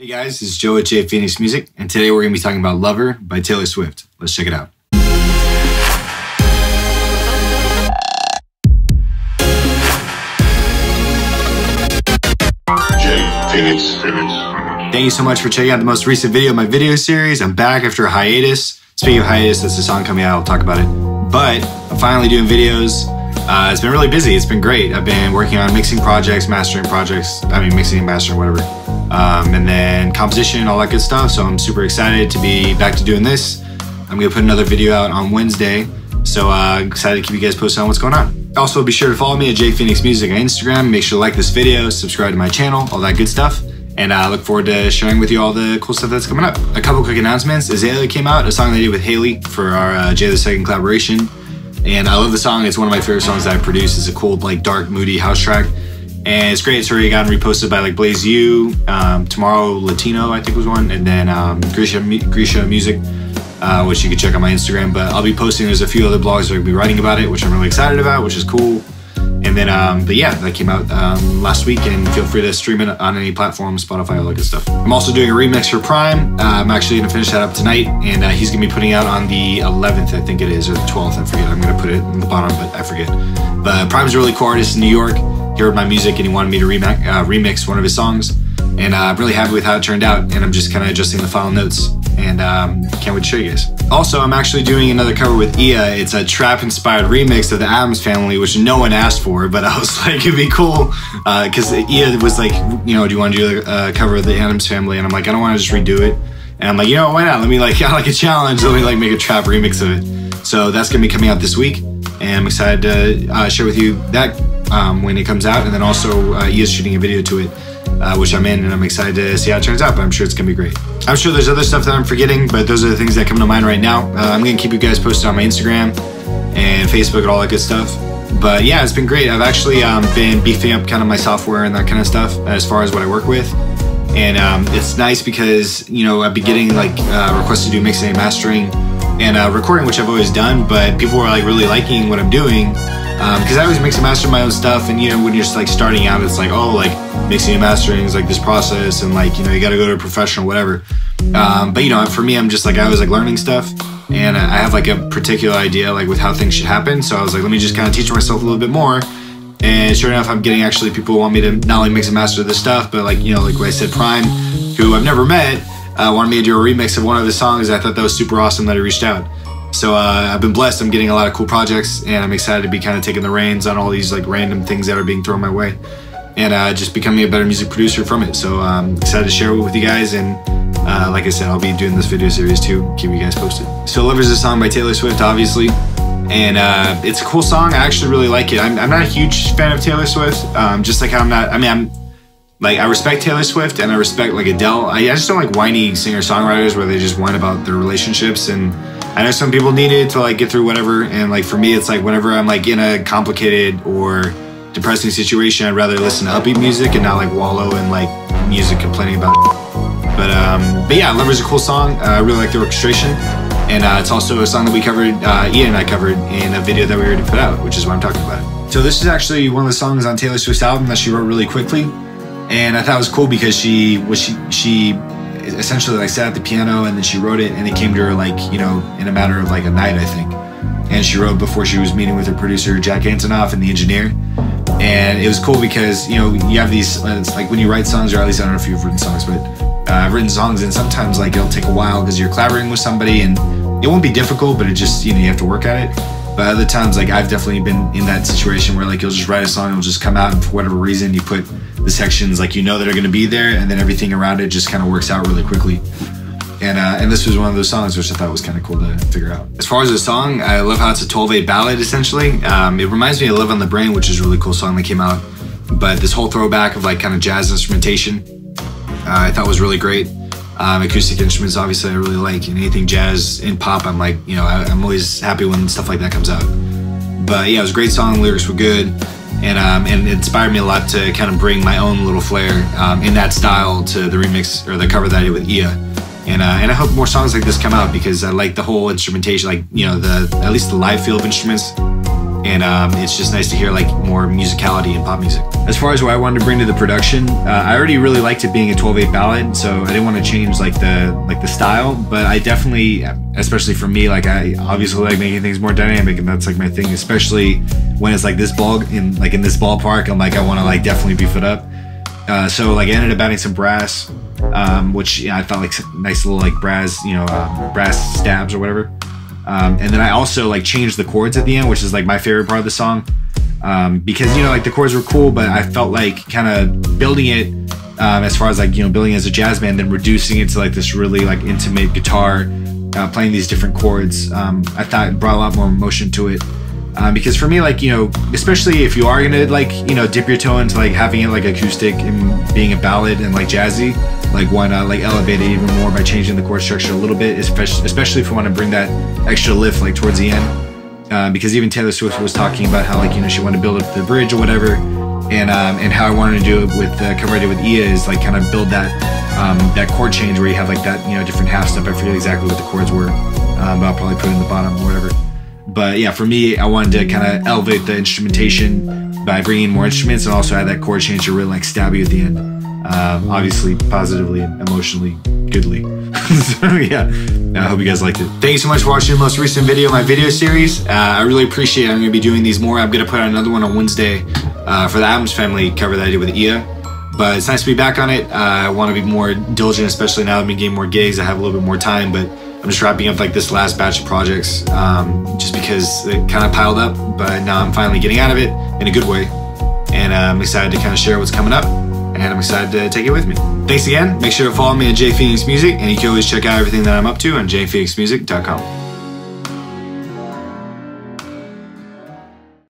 Hey guys, this is Joe at Jay Phoenix Music, and today we're going to be talking about Lover by Taylor Swift. Let's check it out. Jay Phoenix. Thank you so much for checking out the most recent video of my video series. I'm back after a hiatus. Speaking of hiatus, that's the song coming out. I'll talk about it. But I'm finally doing videos. It's been really busy. It's been great. I've been working on mixing projects, mastering projects. I mean, mixing and mastering, whatever. And then composition, all that good stuff. So I'm super excited to be back to doing this. I'm going to put another video out on Wednesday. So excited to keep you guys posted on what's going on. Also, be sure to follow me at Jay Phoenix Music on Instagram. Make sure to like this video, subscribe to my channel, all that good stuff. And I look forward to sharing with you all the cool stuff that's coming up. A couple quick announcements. Azalea came out, a song they did with Haley for our Jay the Second collaboration. And I love the song. It's one of my favorite songs that I produced. It's a cool, like, dark, moody house track. And it's great. It's already gotten reposted by, like, Blaze U, Tomorrow Latino, I think was one, and then Grisha Music, which you can check on my Instagram. But I'll be posting. There's a few other blogs that I'll be writing about it, which I'm really excited about, which is cool. And then, but yeah, that came out last week, and feel free to stream it on any platform, Spotify, all that good stuff. I'm also doing a remix for Prime. I'm actually gonna finish that up tonight, and he's gonna be putting out on the 11th, I think it is, or the 12th, I forget. I'm gonna put it in the bottom, but I forget. But Prime's a really cool artist in New York. He heard my music, and he wanted me to remix one of his songs, and I'm really happy with how it turned out, and I'm just kind of adjusting the final notes, and can't wait to show you guys. Also, I'm actually doing another cover with Ia. It's a trap-inspired remix of the Addams Family, which no one asked for, but I was like, it'd be cool, because Ia was like, you know, do you want to do a cover of the Addams Family? And I'm like, I don't want to just redo it. And I'm like, you know, why not? Let me like a challenge. Let me like make a trap remix of it. So that's gonna be coming out this week, and I'm excited to share with you that when it comes out. And then also Ia's shooting a video to it, which I'm in, and I'm excited to see how it turns out, but I'm sure it's gonna be great. I'm sure there's other stuff that I'm forgetting, but those are the things that come to mind right now. I'm gonna keep you guys posted on my Instagram and Facebook and all that good stuff. But yeah, it's been great. I've actually been beefing up kind of my software and that kind of stuff as far as what I work with. And it's nice because, you know, I've been getting like requests to do mixing and mastering and recording, which I've always done, but people are like really liking what I'm doing. Because I always mix and master my own stuff, and you know, when you're just like starting out, it's like, oh, like mixing and mastering is like this process, and like, you know, you got to go to a professional, whatever. But you know, for me, I'm just like, I was like learning stuff, and I have like a particular idea like with how things should happen. So I was like, let me just kind of teach myself a little bit more. And sure enough, I'm getting actually people who want me to not only mix and master this stuff, but like, you know, like what I said, Prime, who I've never met, wanted me to do a remix of one of his songs. I thought that was super awesome that he reached out. So I've been blessed. I'm getting a lot of cool projects, and I'm excited to be kind of taking the reins on all these like random things that are being thrown my way, and just becoming a better music producer from it. So I'm excited to share it with you guys, and like I said, I'll be doing this video series too, keep you guys posted. So Lover's a song by Taylor Swift, obviously, and it's a cool song. I actually really like it. I'm not a huge fan of Taylor Swift, just like how I'm not, I mean, I'm like, I respect Taylor Swift and I respect like Adele. I just don't like whiny singer-songwriters where they just whine about their relationships, and I know some people need it to like get through whatever, and like for me, it's like whenever I'm like in a complicated or depressing situation, I'd rather listen to upbeat music and not like wallow in like music complaining about shit. But yeah, Lover's a cool song. I really like the orchestration, and it's also a song that we covered, Ian and I covered in a video that we already put out, which is why I'm talking about it. So this is actually one of the songs on Taylor Swift's album that she wrote really quickly, and I thought it was cool because she essentially like sat at the piano and then she wrote it, and it came to her like, you know, in a matter of like a night, I think. And she wrote before she was meeting with her producer Jack Antonoff and the engineer. And it was cool because, you know, you have these, it's like when you write songs, or at least I don't know if you've written songs, but I've written songs, and sometimes like it'll take a while because you're collaborating with somebody and it won't be difficult, but it just, you know, you have to work at it. But other times, like I've definitely been in that situation where like you'll just write a song, it'll just come out, and for whatever reason you put the sections like you know that are going to be there, and then everything around it just kind of works out really quickly. And this was one of those songs which I thought was kind of cool to figure out. As far as the song, I love how it's a 12-8 ballad essentially. It reminds me of Live on the Brain, which is a really cool song that came out. But this whole throwback of like kind of jazz instrumentation, I thought was really great. Acoustic instruments, obviously, I really like, and anything jazz and pop, I'm like, you know, I'm always happy when stuff like that comes out. But yeah, it was a great song, lyrics were good, and it inspired me a lot to kind of bring my own little flair in that style to the remix or the cover that I did with Ia. And I hope more songs like this come out because I like the whole instrumentation, like, you know, at least the live feel of instruments. And it's just nice to hear like more musicality in pop music. As far as what I wanted to bring to the production, I already really liked it being a 12/8 ballad, so I didn't want to change like the style, but I definitely, especially for me, like I obviously like making things more dynamic, and that's like my thing, especially when it's like this in this ballpark. I'm like, I want to like definitely beef it up. So like I ended up adding some brass, which I felt like some nice little like brass, brass stabs or whatever. And then I also like changed the chords at the end, which is like my favorite part of the song, because like the chords were cool, but I felt like kind of building it as far as like building it as a jazz band, then reducing it to like this really like intimate guitar playing these different chords. I thought it brought a lot more emotion to it, because for me, like especially if you are gonna like dip your toe into like having it like acoustic and being a ballad and like jazzy, like why not like elevate it even more by changing the chord structure a little bit, especially if you want to bring that extra lift like towards the end, because even Taylor Swift was talking about how like she wanted to build up the bridge or whatever, and how I wanted to do it with the cover I did with Ia is like kind of build that that chord change where you have like that different half step. I forget exactly what the chords were, but I'll probably put it in the bottom or whatever. But yeah, for me, I wanted to kind of elevate the instrumentation by bringing in more instruments and also add that chord change to really like stab you at the end. Obviously, positively, and emotionally, goodly. So yeah, I hope you guys liked it. Thank you so much for watching the most recent video of my video series. I really appreciate it. I'm going to be doing these more. I'm going to put out another one on Wednesday for the Addams Family cover that I did with Ia. But it's nice to be back on it. I want to be more diligent, especially now that I'm getting more gigs. I have a little bit more time, but I'm just wrapping up like this last batch of projects, just because it kind of piled up, but now I'm finally getting out of it in a good way. And I'm excited to kind of share what's coming up, and I'm excited to take it with me. Thanks again. Make sure to follow me at Jay Phoenix Music, and you can always check out everything that I'm up to on jphoenixmusic.com.